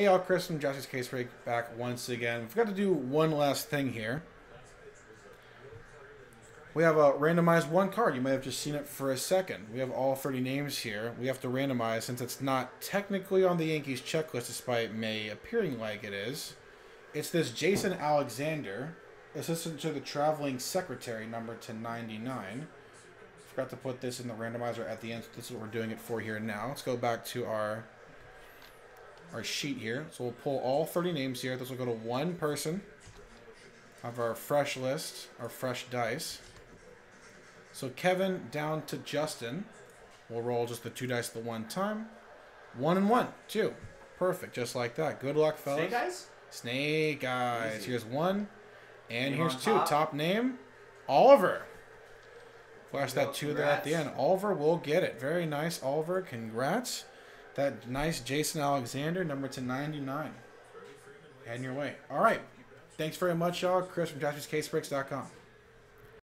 Hey y'all, Chris from Justice Case Break back once again. Forgot to do one last thing here. We have a randomized one card. You might have just seen it for a second. We have all 30 names here. We have to randomize since it's not technically on the Yankees checklist, despite it may appearing like it is. It's this Jason Alexander, assistant to the traveling secretary, number to 99. Forgot to put this in the randomizer at the end. So this is what we're doing it for here now. Let's go back to our sheet here. So we'll pull all 30 names here. This will go to one person of our fresh list, our fresh dice. So Kevin down to Justin. We'll roll just the two dice the one time. One and one. Two. Perfect. Just like that. Good luck, fellas. Snake eyes? Snake eyes. Here's one. And here's two. Top name, Oliver. Flash that two there at the end. Oliver will get it. Very nice, Oliver. Congrats. That nice Jason Alexander, number to 99. Heading your way. All right. Thanks very much, y'all. Chris from JaspysCaseBreaks.com.